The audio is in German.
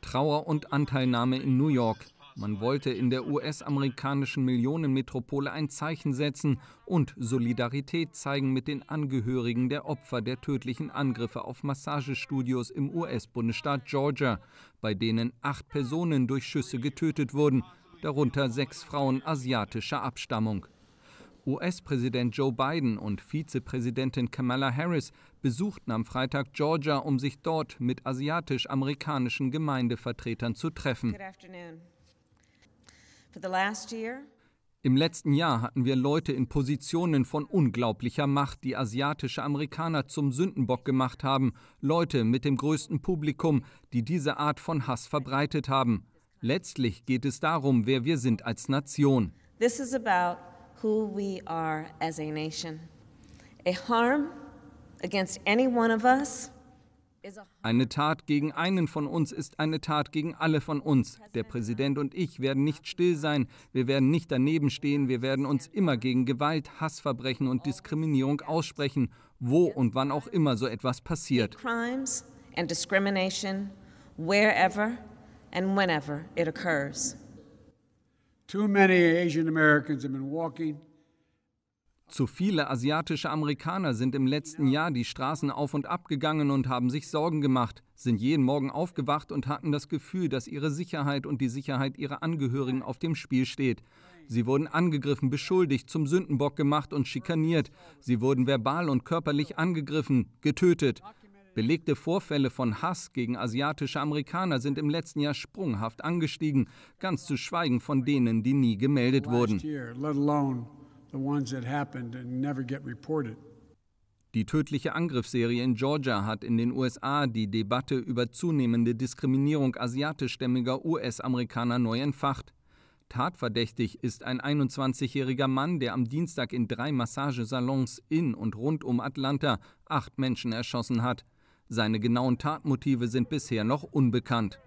Trauer und Anteilnahme in New York. Man wollte in der US-amerikanischen Millionenmetropole ein Zeichen setzen und Solidarität zeigen mit den Angehörigen der Opfer der tödlichen Angriffe auf Massagestudios im US-Bundesstaat Georgia, bei denen 8 Personen durch Schüsse getötet wurden, darunter 6 Frauen asiatischer Abstammung. US-Präsident Joe Biden und Vizepräsidentin Kamala Harris besuchten am Freitag Georgia, um sich dort mit asiatisch-amerikanischen Gemeindevertretern zu treffen. Im letzten Jahr hatten wir Leute in Positionen von unglaublicher Macht, die asiatische Amerikaner zum Sündenbock gemacht haben, Leute mit dem größten Publikum, die diese Art von Hass verbreitet haben. Letztlich geht es darum, wer wir sind als Nation. This is about who we are as a nation. A harm against any one of us. Eine Tat gegen einen von uns ist eine Tat gegen alle von uns. Der Präsident und ich werden nicht still sein, wir werden nicht daneben stehen, wir werden uns immer gegen Gewalt, Hassverbrechen und Diskriminierung aussprechen, wo und wann auch immer so etwas passiert. Zu viele asiatische Amerikaner sind im letzten Jahr die Straßen auf und ab gegangen und haben sich Sorgen gemacht, sind jeden Morgen aufgewacht und hatten das Gefühl, dass ihre Sicherheit und die Sicherheit ihrer Angehörigen auf dem Spiel steht. Sie wurden angegriffen, beschuldigt, zum Sündenbock gemacht und schikaniert. Sie wurden verbal und körperlich angegriffen, getötet. Belegte Vorfälle von Hass gegen asiatische Amerikaner sind im letzten Jahr sprunghaft angestiegen, ganz zu schweigen von denen, die nie gemeldet wurden. Die tödliche Angriffsserie in Georgia hat in den USA die Debatte über zunehmende Diskriminierung asiatischstämmiger US-Amerikaner neu entfacht. Tatverdächtig ist ein 21-jähriger Mann, der am Dienstag in 3 Massagesalons in und rund um Atlanta 8 Menschen erschossen hat. Seine genauen Tatmotive sind bisher noch unbekannt.